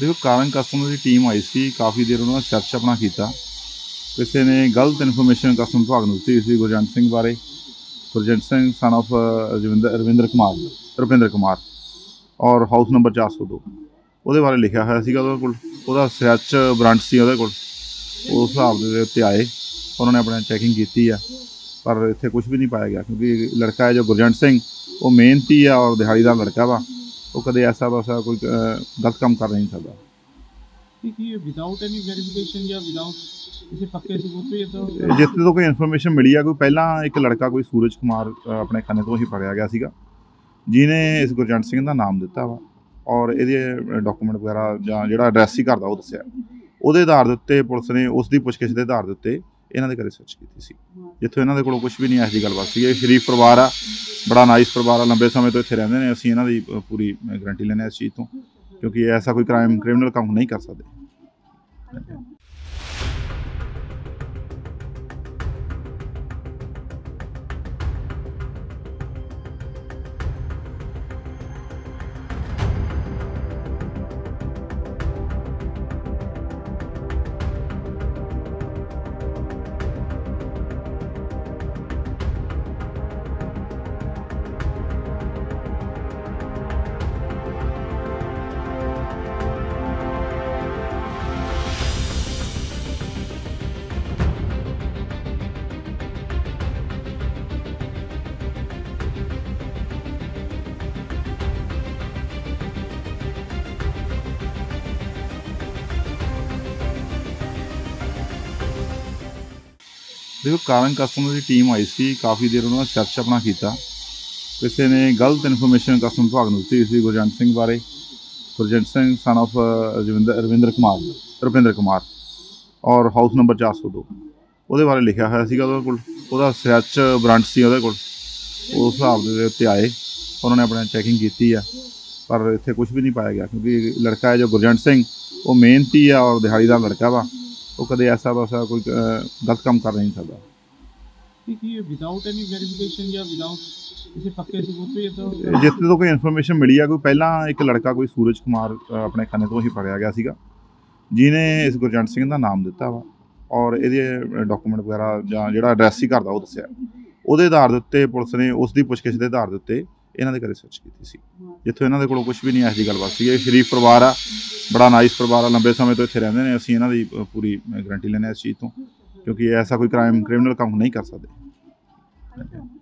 देखो कारण कस्टमर की टीम आई सी काफ़ी देर उन्होंने सर्च अपना किया, किसी ने गलत इन्फॉर्मेशन कस्टम विभाग में दी इसी गुरजंत सिंह बारे। गुरजंत सिंह सन ऑफ रविंद्र कुमार और हाउस नंबर 402 वो बारे लिखा होया कोल सर्च ब्रांच से उस हिसाब के आए। उन्होंने अपने चैकिंग की है पर इतने कुछ भी नहीं पाया गया क्योंकि लड़का है जो गुरजंत सिंह वो मेहनती है और दिहाड़ीदार लड़का वा, वो कदे ऐसा वैसा कोई गलत काम कर नहीं सकता। विदाउट एनी वेरिफिकेशन या विदाउट पक्के सबूत ये तो जितने तो कोई इन्फॉर्मेशन मिली है कोई पहला एक लड़का कोई सूरज कुमार अपने खाने तो ही पकड़िया गया सीगा जिन्हें इस गुरजंत सिंह का नाम दिता वा और ये डॉक्यूमेंट वगैरह या जो एड्रैस ही घर का वो दसिया। उसके आधार उत्ते पुलिस ने उसकी पुछगिछ के आधार उत्ते इन्होंने घर सर्च की जितों इन्होंने को कुछ भी नहीं ऐसी गलबात सी। शरीफ परिवार आ बड़ा नाइस परिवार आ लंबे समय तो इतने रहते हैं। असी इन्हों की पूरी गारंटी लेने इस चीज़ तो क्योंकि ऐसा कोई क्रिमिनल काम नहीं कर सकते। देखो कारण कस्टमर की टीम आई सी काफ़ी देर उन्होंने सर्च अपना किया, किसी ने गलत इन्फॉर्मेशन कस्टम विभाग में दी इसी गुरजंत सिंह बारे। गुरजंत सिंह सन ऑफ रविंद्र कुमार और हाउस नंबर 402 वो बारे लिखा होया कोल सर्च ब्रांच से उस हिसाब के आए। उन्होंने अपने चैकिंग की है पर इतने कुछ भी नहीं पाया गया क्योंकि लड़का है जो गुरजंत सिंह वो मेहनती है और दिहाड़ीदार लड़का वा, वो कदे ऐसा वैसा कोई गलत काम कर नहीं सकता। विदाउट एनी वेरिफिकेशन या विदाउट पक्के सबूत ये तो जितने तो कोई इन्फॉर्मेशन मिली है कोई पहला एक लड़का कोई सूरज कुमार अपने खाने तो ही पकड़िया गया सीगा जिन्हें इस गुरजंत सिंह का नाम दिता वा और ये डॉक्यूमेंट वगैरह या जो एड्रैस ही घर का वो दसिया। उसके आधार उत्ते पुलिस ने उसकी पुछगिछ के आधार उत्ते इन्होंने घर सर्च की जितों इन्होंने को कुछ भी नहीं ऐसी गलबात सी। शरीफ परिवार आ बड़ा नाइस परिवार आ लंबे समय तो इतने रहते हैं। असी इन्हों की पूरी गारंटी लेने इस चीज़ तो क्योंकि ऐसा कोई क्रिमिनल काम नहीं कर सकते।